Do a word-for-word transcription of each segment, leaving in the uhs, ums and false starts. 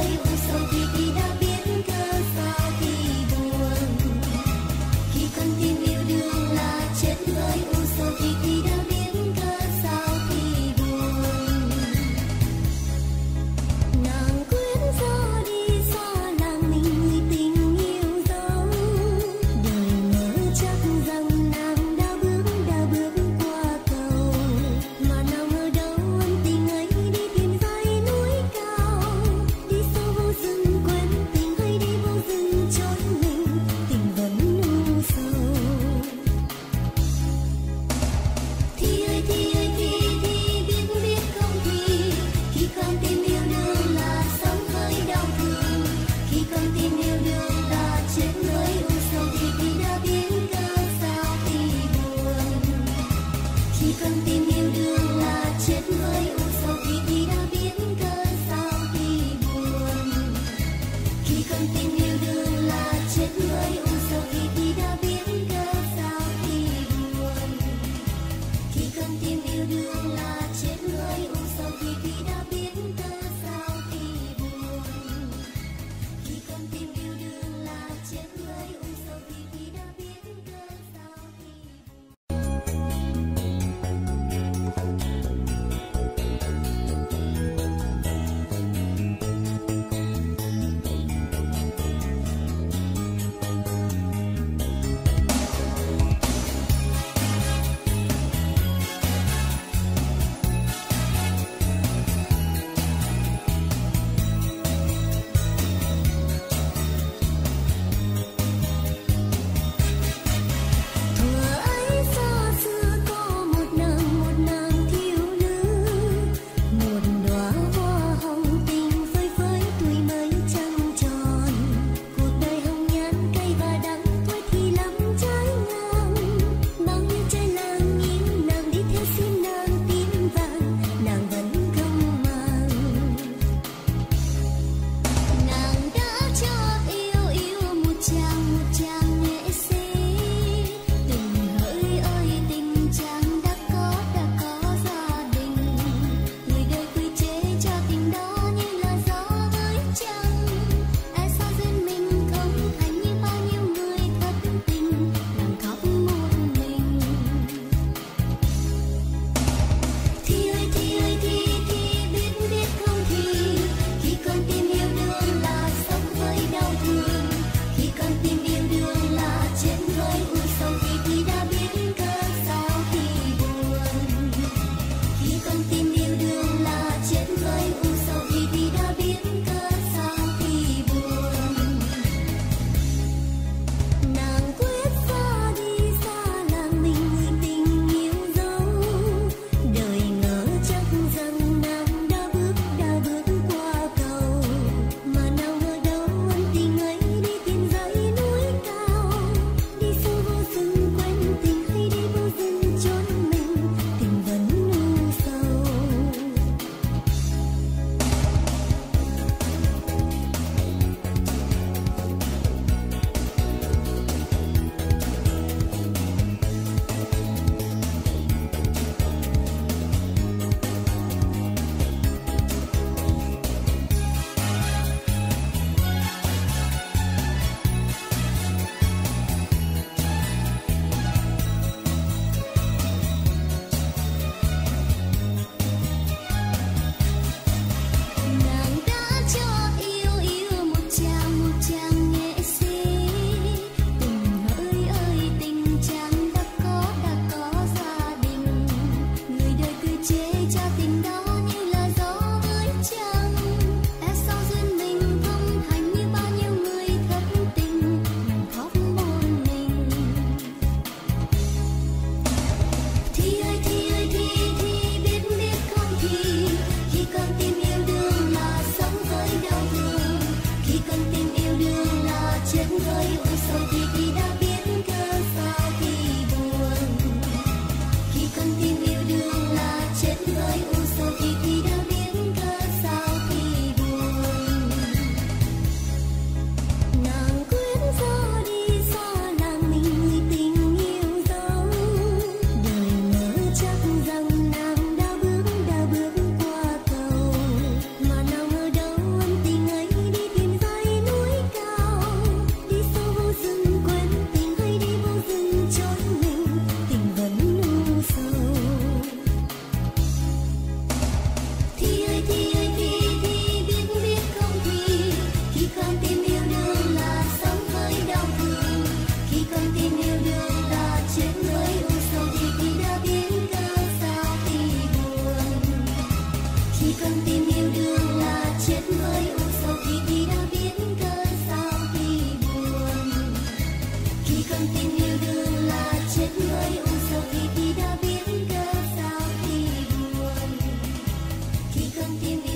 Đi sâu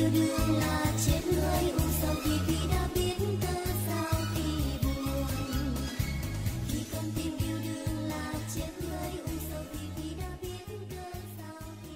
Yêu đương là chết người uống sầu vì khi đã biết ta sao thì buồn. Khi con tim yêu đương là chết người uống sầu vì khi đã biết ta sao thì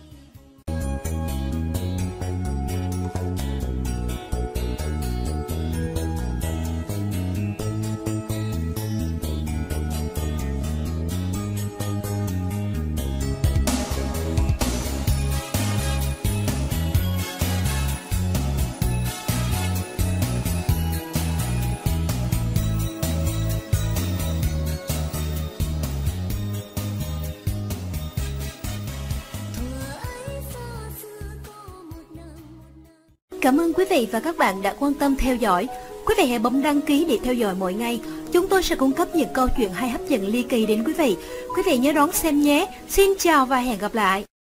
Cảm ơn quý vị và các bạn đã quan tâm theo dõi. Quý vị hãy bấm đăng ký để theo dõi mỗi ngày. Chúng tôi sẽ cung cấp những câu chuyện hay hấp dẫn ly kỳ đến quý vị. Quý vị nhớ đón xem nhé. Xin chào và hẹn gặp lại.